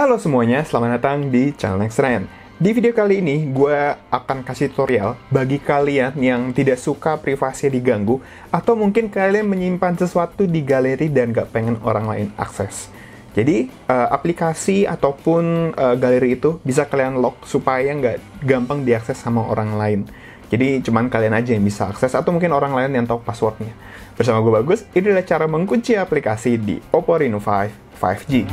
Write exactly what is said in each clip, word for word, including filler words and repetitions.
Halo semuanya, selamat datang di channel Nextren. Di video kali ini, gue akan kasih tutorial bagi kalian yang tidak suka privasi diganggu, atau mungkin kalian menyimpan sesuatu di galeri dan gak pengen orang lain akses. Jadi, uh, aplikasi ataupun uh, galeri itu bisa kalian lock supaya nggak gampang diakses sama orang lain. Jadi, cuman kalian aja yang bisa akses, atau mungkin orang lain yang tahu passwordnya. Bersama gue Bagus, inilah cara mengunci aplikasi di Oppo Reno five five G.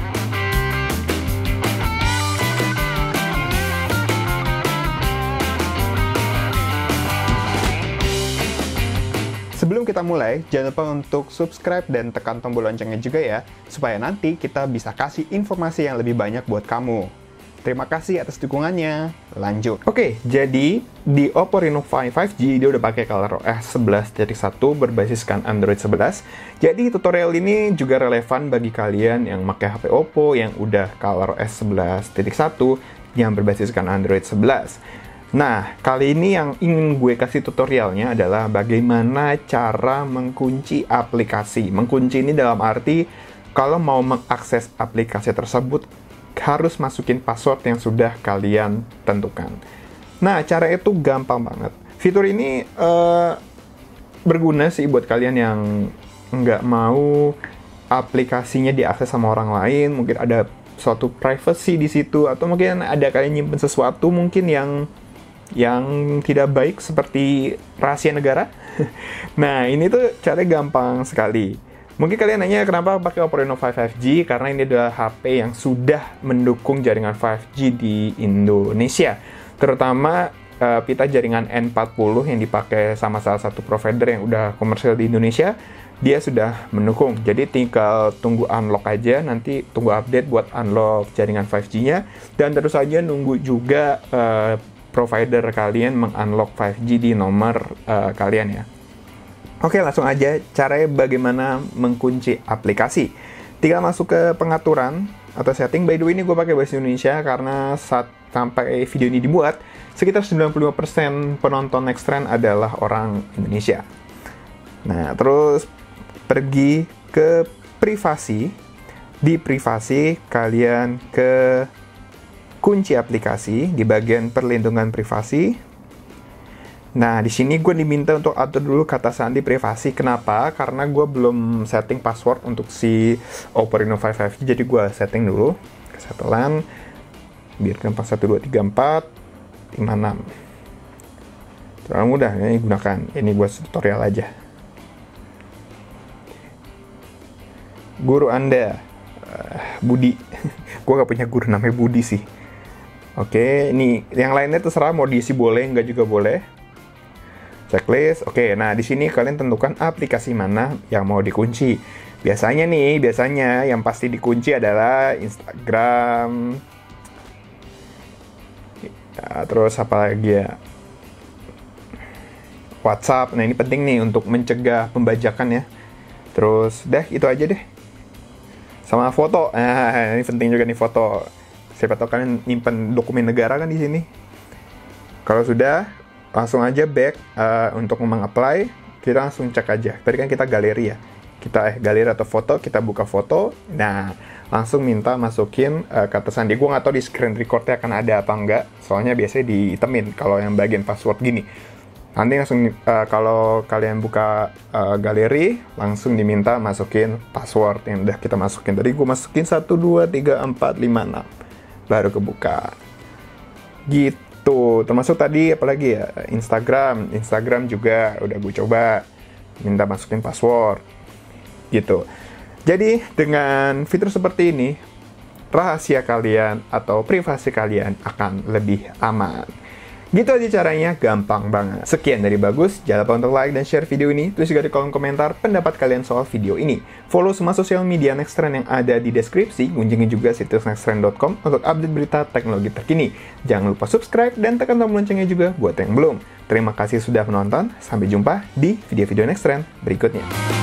Sebelum kita mulai, jangan lupa untuk subscribe dan tekan tombol loncengnya juga ya, supaya nanti kita bisa kasih informasi yang lebih banyak buat kamu. Terima kasih atas dukungannya. Lanjut. Oke, jadi di Oppo Reno five five G dia udah pakai ColorOS sebelas titik satu berbasiskan Android sebelas. Jadi tutorial ini juga relevan bagi kalian yang pakai H P Oppo yang udah ColorOS sebelas titik satu yang berbasiskan Android sebelas. Nah, kali ini yang ingin gue kasih tutorialnya adalah bagaimana cara mengunci aplikasi. Mengunci ini dalam arti kalau mau mengakses aplikasi tersebut harus masukin password yang sudah kalian tentukan. Nah, cara itu gampang banget. Fitur ini uh, berguna sih buat kalian yang nggak mau aplikasinya diakses sama orang lain. Mungkin ada suatu privacy di situ, atau mungkin ada kalian nyimpen sesuatu mungkin yang yang tidak baik seperti rahasia negara. Nah, ini tuh cara gampang sekali. Mungkin kalian nanya kenapa pakai Oppo Reno five five G, karena ini adalah H P yang sudah mendukung jaringan five G di Indonesia, terutama uh, pita jaringan N empat puluh yang dipakai sama salah satu provider yang udah komersial di Indonesia. Dia sudah mendukung, jadi tinggal tunggu unlock aja, nanti tunggu update buat unlock jaringan five G-nya, dan terus aja nunggu juga uh, provider kalian mengunlock five G di nomor uh, kalian ya. Oke, langsung aja caranya bagaimana mengunci aplikasi. Tinggal masuk ke pengaturan atau setting. By the way, ini gue pakai bahasa Indonesia karena saat sampai video ini dibuat sekitar sembilan puluh lima persen penonton Nextren adalah orang Indonesia. Nah, terus pergi ke privasi. Di privasi kalian ke kunci aplikasi di bagian perlindungan privasi. Nah, di sini gue diminta untuk atur dulu kata sandi privasi. Kenapa? Karena gue belum setting password untuk si Oppo Reno five five G, jadi gue setting dulu. Kesetelan. Biarkan pas satu dua tiga empat lima enam. Terlalu mudah, ini gunakan. Ini buat tutorial aja. Guru Anda, uh, Budi. Gue gak punya guru namanya Budi sih. Oke, ini yang lainnya terserah mau diisi boleh, nggak juga boleh. Checklist. Oke, nah di sini kalian tentukan aplikasi mana yang mau dikunci. Biasanya nih, biasanya yang pasti dikunci adalah Instagram. Ya, terus apa lagi ya? WhatsApp. Nah, ini penting nih untuk mencegah pembajakan ya. Terus deh, itu aja deh. Sama foto. Nah, ini penting juga nih foto. Siapa tahu kalian nyimpen dokumen negara kan di sini. Kalau sudah, langsung aja back uh, untuk meng-apply. Kita langsung cek aja. Tadi kan kita galeri ya. Kita eh galeri atau foto, kita buka foto. Nah, langsung minta masukin uh, kata sandi. Gue nggak tahu di screen recordnya akan ada apa enggak. Soalnya biasanya dihitemin kalau yang bagian password gini. Nanti langsung uh, kalau kalian buka uh, galeri, langsung diminta masukin password yang udah kita masukin. Tadi gue masukin satu dua tiga empat lima enam. Baru kebuka gitu. Termasuk tadi apalagi ya, Instagram Instagram juga udah gue coba minta masukin password gitu. Jadi dengan fitur seperti ini, rahasia kalian atau privasi kalian akan lebih aman. Gitu aja caranya, gampang banget. Sekian dari Bagus, jangan lupa untuk like dan share video ini. Tulis juga di kolom komentar pendapat kalian soal video ini. Follow semua sosial media Nextren yang ada di deskripsi. Kunjungi juga situs nextren dot com untuk update berita teknologi terkini. Jangan lupa subscribe dan tekan tombol loncengnya juga buat yang belum. Terima kasih sudah menonton, sampai jumpa di video-video Nextren berikutnya.